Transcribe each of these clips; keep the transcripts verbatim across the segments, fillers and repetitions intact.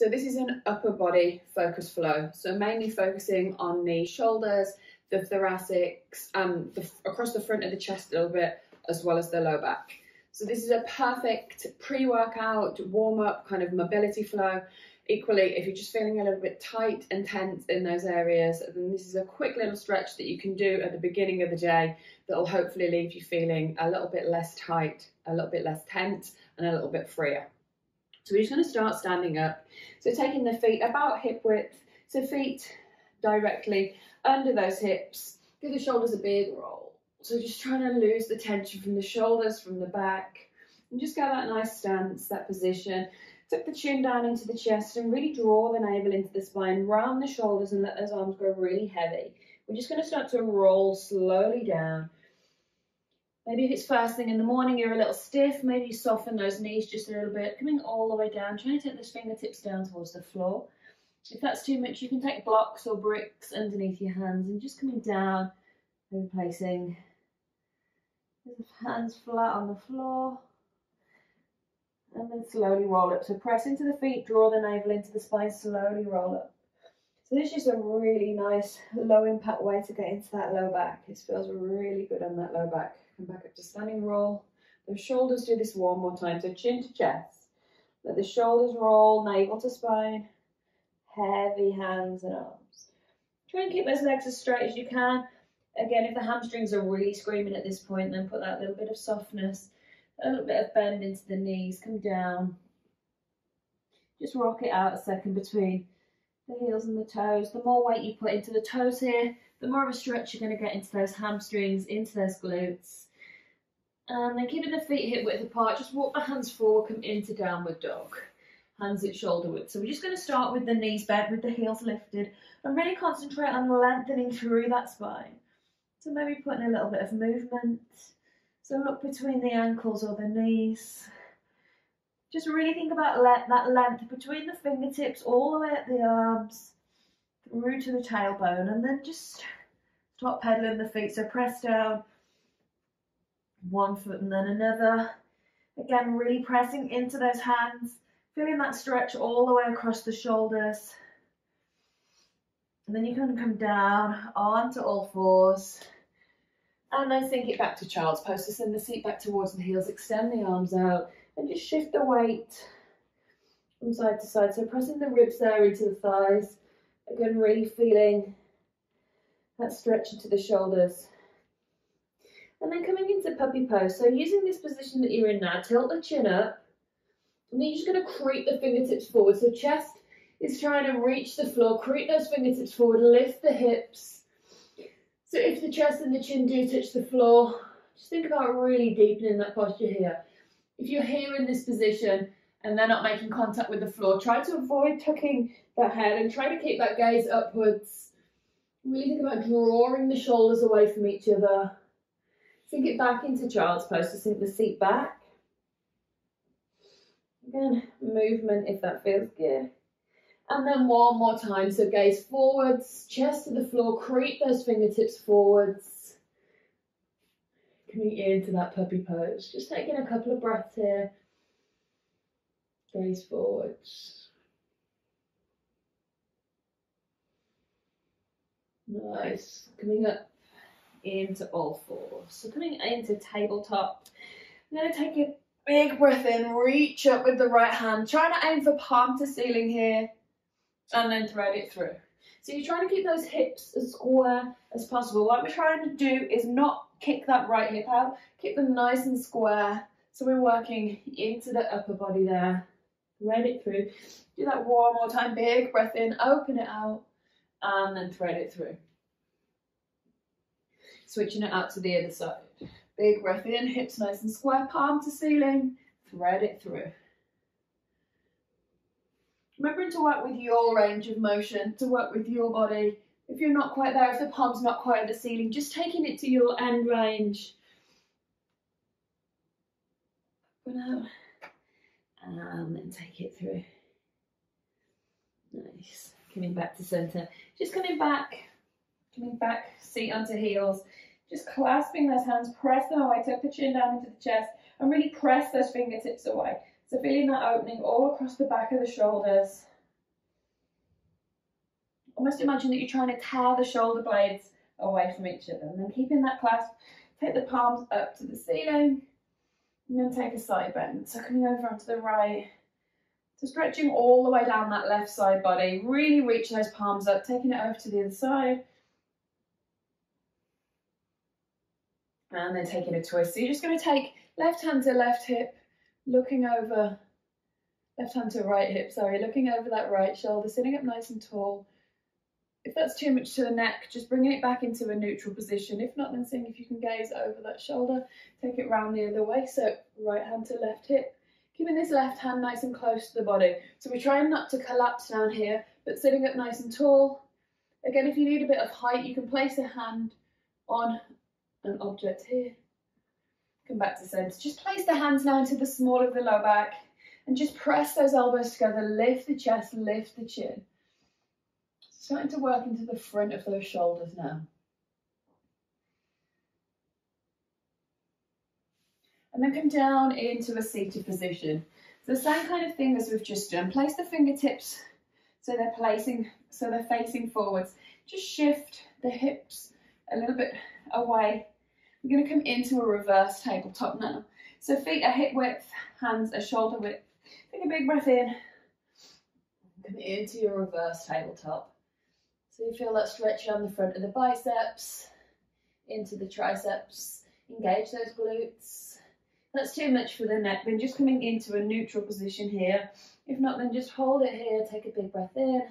So this is an upper body focus flow. So mainly focusing on the shoulders, the thoracics, and the, across the front of the chest a little bit, as well as the low back. So this is a perfect pre-workout, warm-up kind of mobility flow. Equally, if you're just feeling a little bit tight and tense in those areas, then this is a quick little stretch that you can do at the beginning of the day that'll hopefully leave you feeling a little bit less tight, a little bit less tense, and a little bit freer. So we're just going to start standing up. So taking the feet about hip width, so feet directly under those hips, give the shoulders a big roll. So just trying to lose the tension from the shoulders, from the back, and just get that nice stance, that position. Tuck the chin down into the chest and really draw the navel into the spine, round the shoulders and let those arms grow really heavy. We're just going to start to roll slowly down. Maybe if it's first thing in the morning, you're a little stiff, maybe soften those knees just a little bit, coming all the way down, trying to take those fingertips down towards the floor. If that's too much, you can take blocks or bricks underneath your hands and just coming down and placing hands flat on the floor. And then slowly roll up. So press into the feet, draw the navel into the spine, slowly roll up. So this is just a really nice low impact way to get into that low back. It feels really good on that low back. Come back up to standing roll. The shoulders, do this one more time. So chin to chest. Let the shoulders roll, navel to spine. Heavy hands and arms. Try and keep those legs as straight as you can. Again, if the hamstrings are really screaming at this point, then put that little bit of softness, a little bit of bend into the knees, come down. Just rock it out a second between the heels and the toes. The more weight you put into the toes here, the more of a stretch you're going to get into those hamstrings, into those glutes. And then keeping the feet hip width apart, just walk the hands forward, come into downward dog. Hands at shoulder width. So we're just going to start with the knees bent, with the heels lifted, and really concentrate on lengthening through that spine. So maybe putting a little bit of movement. So look between the ankles or the knees. Just really think about let, that length between the fingertips all the way up the arms, through to the tailbone, and then just stop pedaling the feet. So press down, one foot and then another. Again, really pressing into those hands, feeling that stretch all the way across the shoulders. And then you can come down onto all fours. And then sink it back to child's pose. So send the seat back towards the heels, extend the arms out, and just shift the weight from side to side. So pressing the ribs there into the thighs. Again, really feeling that stretch into the shoulders. And then coming into puppy pose. So using this position that you're in now, tilt the chin up. And then you're just going to creep the fingertips forward. So chest is trying to reach the floor. Creep those fingertips forward, lift the hips. So if the chest and the chin do touch the floor, just think about really deepening that posture here. If you're here in this position and they're not making contact with the floor, try to avoid tucking the head and try to keep that gaze upwards. Really think about drawing the shoulders away from each other. Sink it back into child's pose, so sink the seat back. Again, movement if that feels good. And then one more time, so gaze forwards, chest to the floor, creep those fingertips forwards. Coming into that puppy pose, just taking a couple of breaths here. Gaze forwards. Nice, coming up into all fours. So coming into tabletop, I'm gonna take a big breath in, reach up with the right hand, trying to aim for palm to ceiling here. And then thread it through. So you're trying to keep those hips as square as possible. What we're trying to do is not kick that right hip out, keep them nice and square. So we're working into the upper body there. Thread it through. Do that one more time. Big breath in, open it out, and then thread it through. Switching it out to the other side. Big breath in, hips nice and square, palm to ceiling, thread it through. Remembering to work with your range of motion, to work with your body. If you're not quite there, if the palm's not quite at the ceiling, just taking it to your end range. Open out. And then take it through. Nice. Coming back to centre. Just coming back. Coming back, seat onto heels. Just clasping those hands, press them away, tuck the chin down into the chest, and really press those fingertips away. So feeling that opening all across the back of the shoulders. almost imagine that you're trying to tear the shoulder blades away from each other, and then keeping that clasp, take the palms up to the ceiling, and then take a side bend. So coming over onto the right, so stretching all the way down that left side body, really reach those palms up, taking it over to the other side, and then taking a twist. So you're just going to take left hand to left hip, looking over, left hand to right hip, sorry, looking over that right shoulder, sitting up nice and tall. If that's too much to the neck, just bringing it back into a neutral position. If not, then seeing if you can gaze over that shoulder, take it round the other way, so right hand to left hip. Keeping this left hand nice and close to the body. So we're trying not to collapse down here, but sitting up nice and tall. Again, if you need a bit of height, you can place a hand on an object here. Come back to centre. Just place the hands now into the small of the low back and just press those elbows together, lift the chest, lift the chin. Starting to work into the front of those shoulders now. And then come down into a seated position. So the same kind of thing as we've just done. Place the fingertips so they're placing, so they're facing forwards. Just shift the hips a little bit away. We're going to come into a reverse tabletop now. So feet are hip width, hands are shoulder width. Take a big breath in. Come into your reverse tabletop. So you feel that stretch down the front of the biceps, into the triceps. Engage those glutes. That's too much for the neck, then just coming into a neutral position here. If not, then just hold it here, take a big breath in.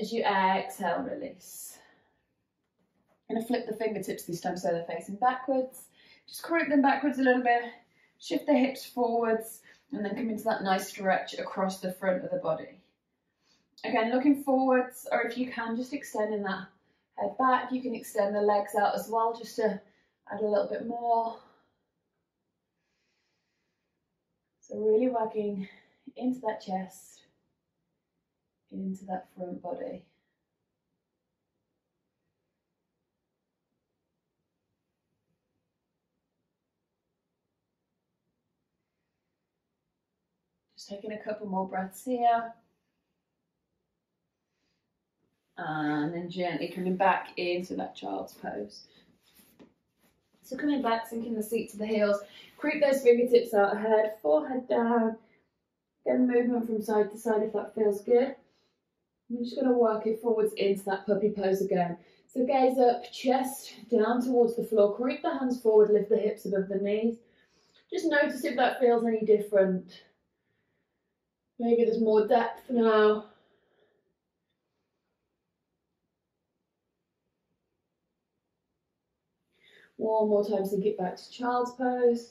As you exhale, release. I'm gonna flip the fingertips this time so they're facing backwards. Just creep them backwards a little bit, shift the hips forwards, and then come into that nice stretch across the front of the body. Again, looking forwards, or if you can, just extending that head back. You can extend the legs out as well, just to add a little bit more. So really working into that chest, into that front body. Just taking a couple more breaths here. And then gently coming back into that child's pose. So coming back, sinking the seat to the heels, creep those fingertips out ahead, forehead down, again movement from side to side if that feels good. We're just going to work it forwards into that puppy pose again. So gaze up, chest down towards the floor, creep the hands forward, lift the hips above the knees. Just notice if that feels any different. Maybe there's more depth now. One more time, sink it back to child's pose.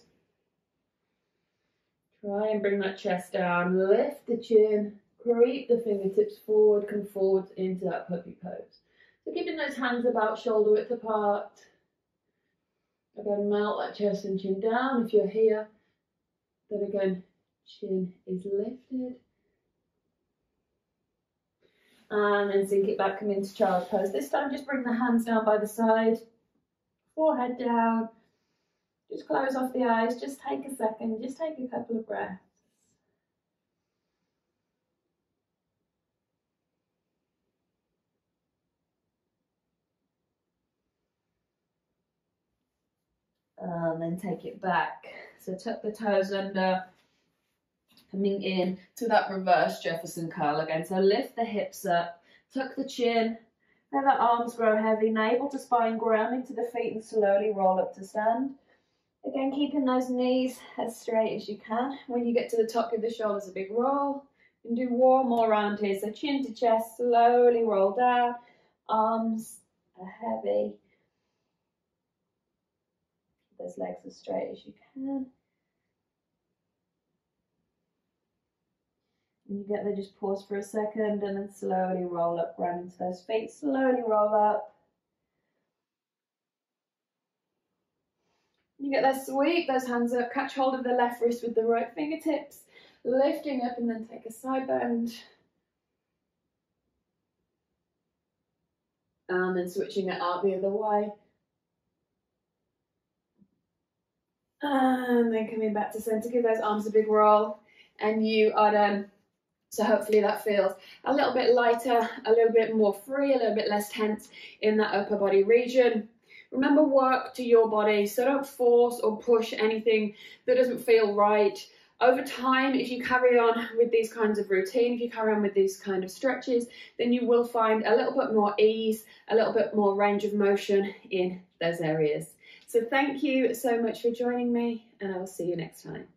Try and bring that chest down, lift the chin, creep the fingertips forward, come forwards into that puppy pose. So keeping those hands about shoulder width apart. Again, melt that chest and chin down if you're here. Then again, chin is lifted. And then sink it back, come into child's pose. This time, just bring the hands down by the side. Forehead down, just close off the eyes, just take a second, just take a couple of breaths. And then take it back. So tuck the toes under, coming in to that reverse Jefferson curl again. So lift the hips up, tuck the chin. Now the arms grow heavy, navel to spine, ground into the feet and slowly roll up to stand. Again, keeping those knees as straight as you can. When you get to the top, give the shoulders a big roll. And do one more round here. So chin to chest, slowly roll down. Arms are heavy. Keep those legs as straight as you can. When you get there, just pause for a second and then slowly roll up, round into those feet, slowly roll up. When you get there, sweep those hands up, catch hold of the left wrist with the right fingertips, lifting up and then take a side bend. And then switching it out the other way. And then coming back to center, give those arms a big roll and you are done. So hopefully that feels a little bit lighter, a little bit more free, a little bit less tense in that upper body region. Remember, work to your body, so don't force or push anything that doesn't feel right. Over time, if you carry on with these kinds of routine, if you carry on with these kind of stretches, then you will find a little bit more ease, a little bit more range of motion in those areas. So thank you so much for joining me, and I will see you next time.